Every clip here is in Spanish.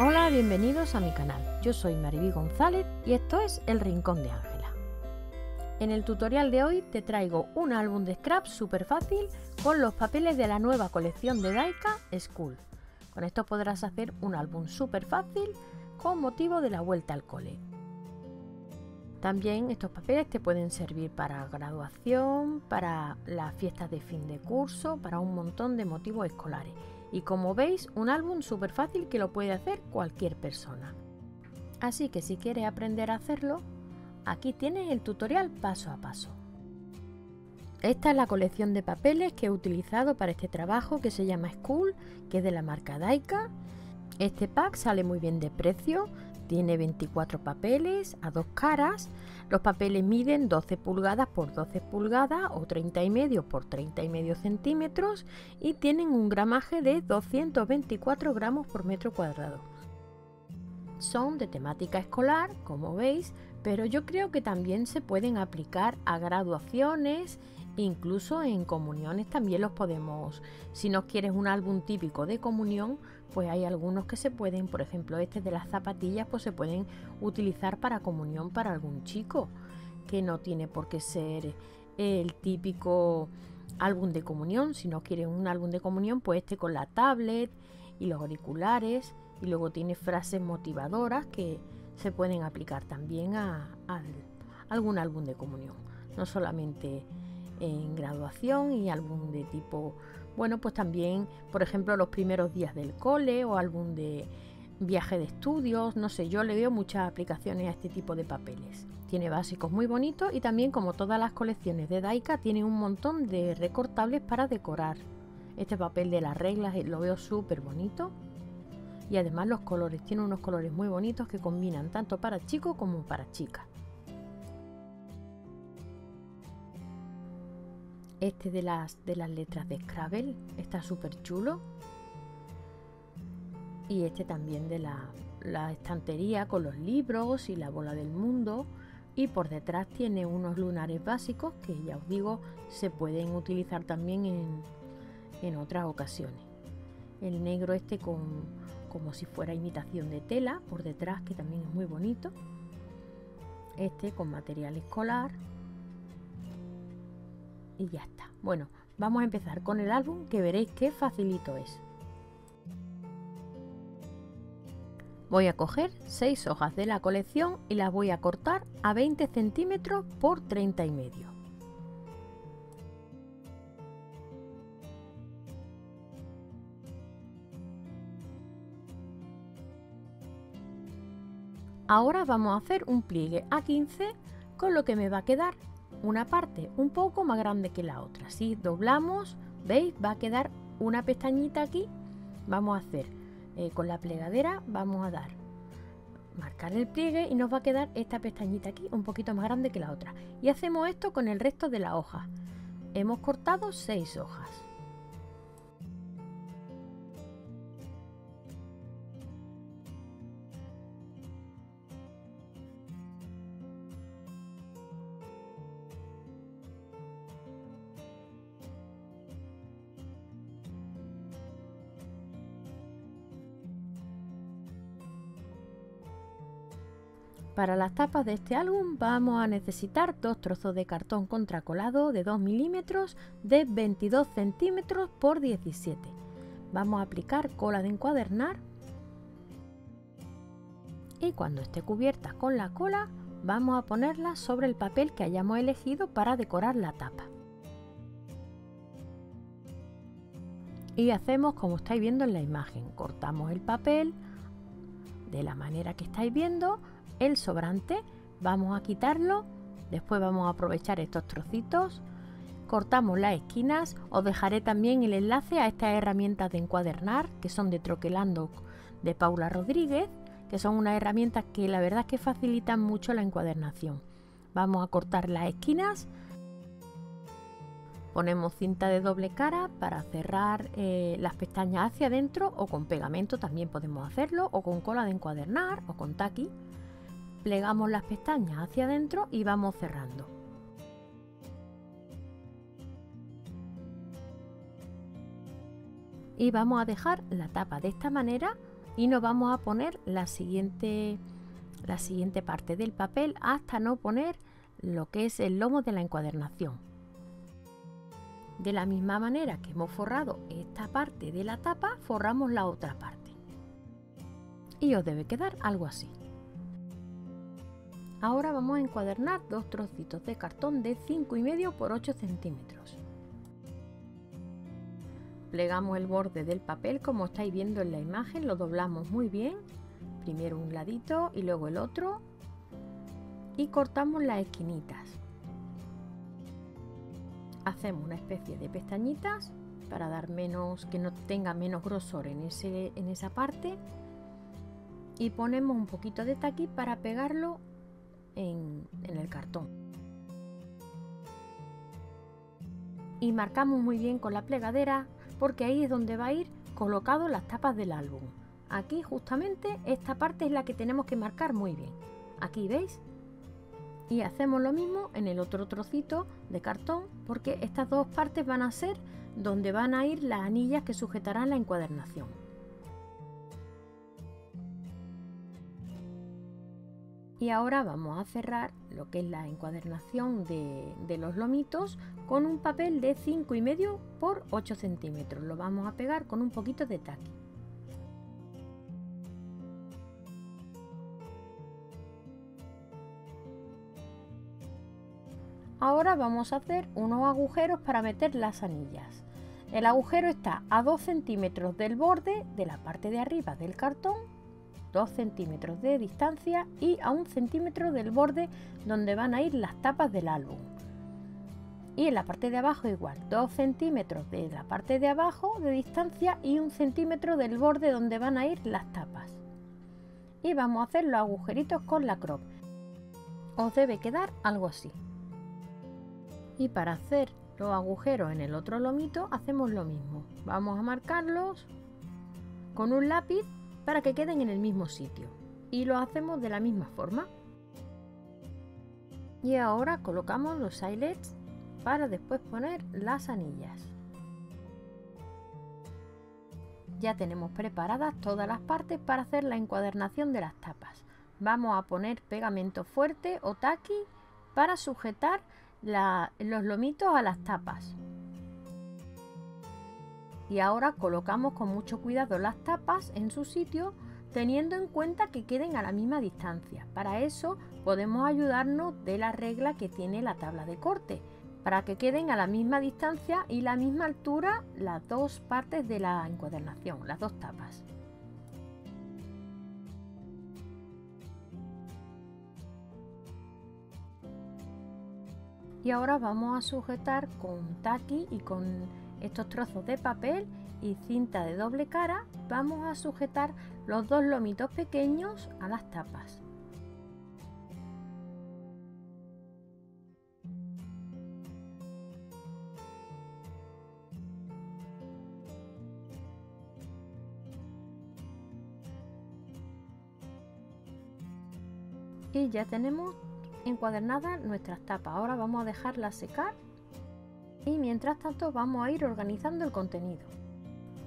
Hola, bienvenidos a mi canal. Yo soy Maribí González y esto es El Rincón de Ángela. En el tutorial de hoy te traigo un álbum de scraps súper fácil con los papeles de la nueva colección de Dayka School. Con esto podrás hacer un álbum súper fácil con motivo de la vuelta al cole. También estos papeles te pueden servir para graduación, para las fiestas de fin de curso, para un montón de motivos escolares. Y como veis, un álbum súper fácil que lo puede hacer cualquier persona. Así que si quieres aprender a hacerlo, aquí tienes el tutorial paso a paso. Esta es la colección de papeles que he utilizado para este trabajo, que se llama School, que es de la marca Dayka. Este pack sale muy bien de precio. Tiene 24 papeles a dos caras. Los papeles miden 12 pulgadas por 12 pulgadas o 30,5 por 30,5 centímetros y tienen un gramaje de 224 gramos por metro cuadrado. Son de temática escolar, como veis, pero yo creo que también se pueden aplicar a graduaciones, incluso en comuniones también los podemos. Si no quieres un álbum típico de comunión, pues hay algunos que se pueden, por ejemplo este de las zapatillas, pues se pueden utilizar para comunión para algún chico, que no tiene por qué ser el típico álbum de comunión. Si no quieres un álbum de comunión, pues este con la tablet y los auriculares, y luego tiene frases motivadoras que se pueden aplicar también a algún álbum de comunión, no solamente en graduación y álbum de tipo, bueno, pues también, por ejemplo, los primeros días del cole o álbum de viaje de estudios, no sé, yo le veo muchas aplicaciones a este tipo de papeles. Tiene básicos muy bonitos y también, como todas las colecciones de Dayka, tiene un montón de recortables para decorar. Este papel de las reglas lo veo súper bonito. Y además los colores, tiene unos colores muy bonitos que combinan tanto para chicos como para chicas. Este de las letras de Scrabble está súper chulo. Y este también de la estantería con los libros y la bola del mundo. Y por detrás tiene unos lunares básicos que, ya os digo, se pueden utilizar también en otras ocasiones. El negro este como si fuera imitación de tela por detrás, que también es muy bonito. Este con material escolar. Y ya está. Bueno, vamos a empezar con el álbum, que veréis qué facilito es. Voy a coger 6 hojas de la colección y las voy a cortar a 20 centímetros por 30,5. Ahora vamos a hacer un pliegue a 15, con lo que me va a quedar una parte un poco más grande que la otra. Si doblamos, veis, va a quedar una pestañita aquí. Vamos a hacer con la plegadera, vamos a dar, marcar el pliegue y nos va a quedar esta pestañita aquí un poquito más grande que la otra. Y hacemos esto con el resto de la hoja. Hemos cortado 6 hojas. Para las tapas de este álbum vamos a necesitar 2 trozos de cartón contracolado de 2 milímetros de 22 centímetros por 17. Vamos a aplicar cola de encuadernar y cuando esté cubierta con la cola vamos a ponerla sobre el papel que hayamos elegido para decorar la tapa. Y hacemos como estáis viendo en la imagen, cortamos el papel de la manera que estáis viendo. El sobrante vamos a quitarlo, después vamos a aprovechar estos trocitos, cortamos las esquinas. Os dejaré también el enlace a estas herramientas de encuadernar, que son de Troquelando de Paula Rodríguez, que son unas herramientas que la verdad es que facilitan mucho la encuadernación. Vamos a cortar las esquinas, ponemos cinta de doble cara para cerrar las pestañas hacia adentro, o con pegamento también podemos hacerlo, o con cola de encuadernar o con Tacky. Plegamos las pestañas hacia adentro y vamos cerrando. Y vamos a dejar la tapa de esta manera y nos vamos a poner la siguiente parte del papel hasta no poner lo que es el lomo de la encuadernación. De la misma manera que hemos forrado esta parte de la tapa, forramos la otra parte. Y os debe quedar algo así. Ahora vamos a encuadernar dos trocitos de cartón de 5,5 por 8 centímetros. Plegamos el borde del papel como estáis viendo en la imagen, lo doblamos muy bien. Primero un ladito y luego el otro. Y cortamos las esquinitas. Hacemos una especie de pestañitas para dar menos, que no tenga menos grosor en esa parte, y ponemos un poquito de tacky para pegarlo en el cartón, y marcamos muy bien con la plegadera, porque ahí es donde va a ir colocado las tapas del álbum. Aquí justamente esta parte es la que tenemos que marcar muy bien, aquí veis. Y hacemos lo mismo en el otro trocito de cartón, porque estas dos partes van a ser donde van a ir las anillas que sujetarán la encuadernación. Y ahora vamos a cerrar lo que es la encuadernación de los lomitos con un papel de 5,5 por 8 centímetros. Lo vamos a pegar con un poquito de tacky. Ahora vamos a hacer unos agujeros para meter las anillas. El agujero está a 2 centímetros del borde de la parte de arriba del cartón, 2 centímetros de distancia, y a 1 centímetro del borde donde van a ir las tapas del álbum. Y en la parte de abajo igual, 2 centímetros de la parte de abajo de distancia y 1 centímetro del borde donde van a ir las tapas. Y vamos a hacer los agujeritos con la crop. Os debe quedar algo así. Y para hacer los agujeros en el otro lomito hacemos lo mismo. Vamos a marcarlos con un lápiz para que queden en el mismo sitio. Y lo hacemos de la misma forma. Y ahora colocamos los eyelets para después poner las anillas. Ya tenemos preparadas todas las partes para hacer la encuadernación de las tapas. Vamos a poner pegamento fuerte o tacky para sujetar los lomitos a las tapas. Y ahora colocamos con mucho cuidado las tapas en su sitio, teniendo en cuenta que queden a la misma distancia. Para eso podemos ayudarnos de la regla que tiene la tabla de corte, para que queden a la misma distancia y la misma altura las dos partes de la encuadernación, las dos tapas. Y ahora vamos a sujetar con tacky y con estos trozos de papel y cinta de doble cara, vamos a sujetar los dos lomitos pequeños a las tapas. Y ya tenemos encuadernadas nuestras tapas. Ahora vamos a dejarlas secar y mientras tanto vamos a ir organizando el contenido.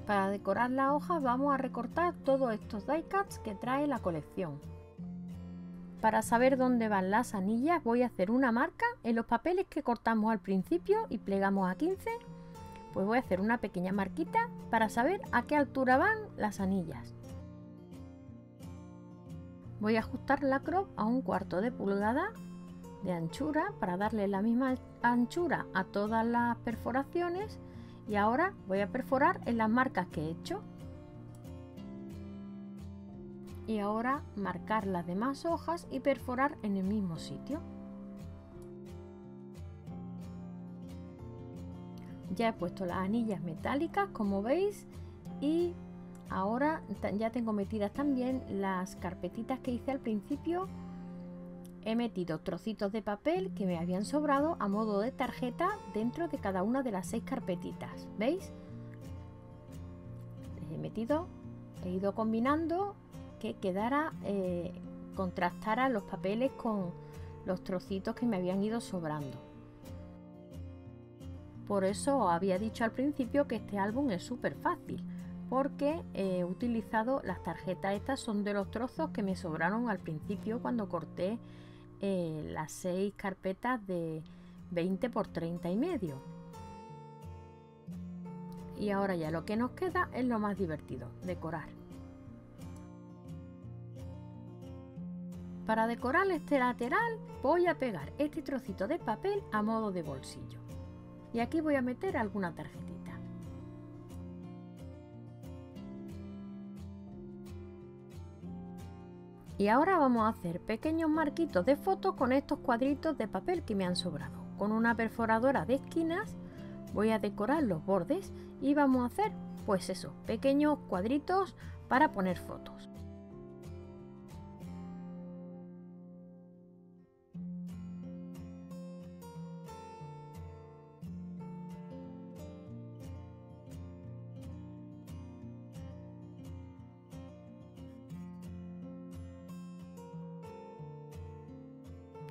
Para decorar las hojas vamos a recortar todos estos die cuts que trae la colección. Para saber dónde van las anillas voy a hacer una marca en los papeles que cortamos al principio y plegamos a 15, pues voy a hacer una pequeña marquita para saber a qué altura van las anillas. Voy a ajustar la crop a 1/4 de pulgada de anchura para darle la misma anchura a todas las perforaciones, y ahora voy a perforar en las marcas que he hecho. Y ahora marcar las demás hojas y perforar en el mismo sitio. Ya he puesto las anillas metálicas como veis, y ahora ya tengo metidas también las carpetitas que hice al principio. He metido trocitos de papel que me habían sobrado a modo de tarjeta dentro de cada una de las 6 carpetitas. ¿Veis? Les he metido, he ido combinando que quedara, contrastara los papeles con los trocitos que me habían ido sobrando. Por eso os había dicho al principio que este álbum es súper fácil. porque he utilizado las tarjetas. Estas son de los trozos que me sobraron al principio cuando corté las 6 carpetas de 20 por 30 y medio. Y ahora ya lo que nos queda es lo más divertido, decorar. Para decorar este lateral voy a pegar este trocito de papel a modo de bolsillo. Y aquí voy a meter alguna tarjetita. Y ahora vamos a hacer pequeños marquitos de fotos con estos cuadritos de papel que me han sobrado. Con una perforadora de esquinas voy a decorar los bordes y vamos a hacer, pues eso, pequeños cuadritos para poner fotos.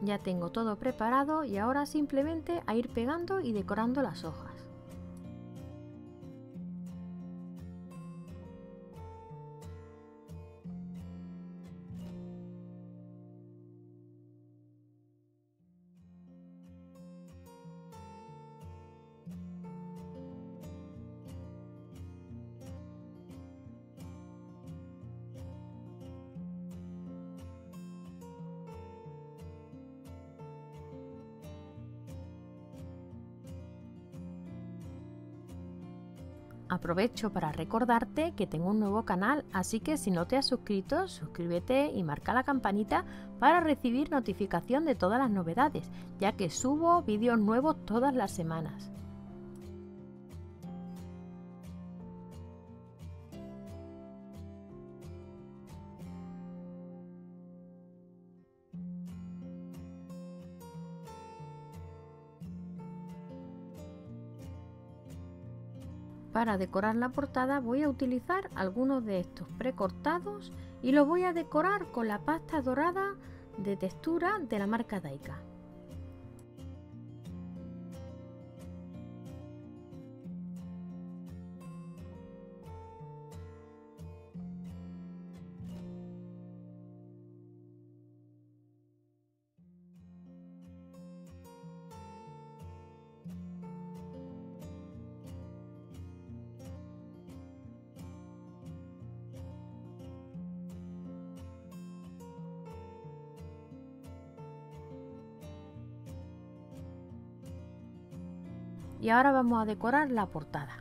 Ya tengo todo preparado y ahora simplemente a ir pegando y decorando las hojas. Aprovecho para recordarte que tengo un nuevo canal, así que si no te has suscrito, suscríbete y marca la campanita para recibir notificación de todas las novedades, ya que subo vídeos nuevos todas las semanas. Para decorar la portada voy a utilizar algunos de estos precortados y los voy a decorar con la pasta dorada de textura de la marca Dayka. Y ahora vamos a decorar la portada.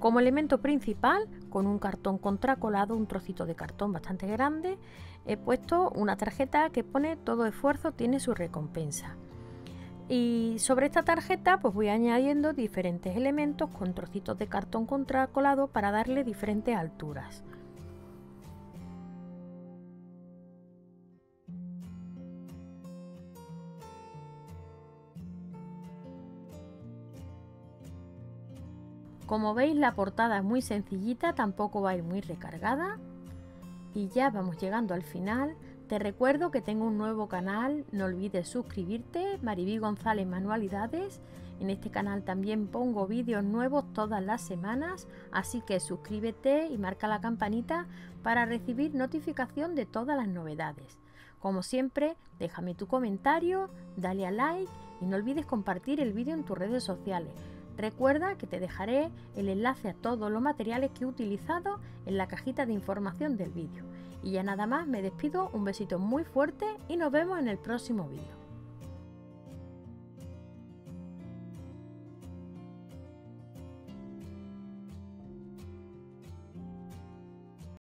Como elemento principal, con un cartón contracolado, un trocito de cartón bastante grande, he puesto una tarjeta que pone "todo esfuerzo tiene su recompensa". Y sobre esta tarjeta pues voy añadiendo diferentes elementos con trocitos de cartón contracolado para darle diferentes alturas. Como veis, la portada es muy sencillita, tampoco va a ir muy recargada. Y ya vamos llegando al final. Te recuerdo que tengo un nuevo canal, no olvides suscribirte, Maribí González Manualidades. En este canal también pongo vídeos nuevos todas las semanas, así que suscríbete y marca la campanita para recibir notificación de todas las novedades. Como siempre, déjame tu comentario, dale a like y no olvides compartir el vídeo en tus redes sociales. Recuerda que te dejaré el enlace a todos los materiales que he utilizado en la cajita de información del vídeo. Y ya nada más, me despido, un besito muy fuerte y nos vemos en el próximo vídeo.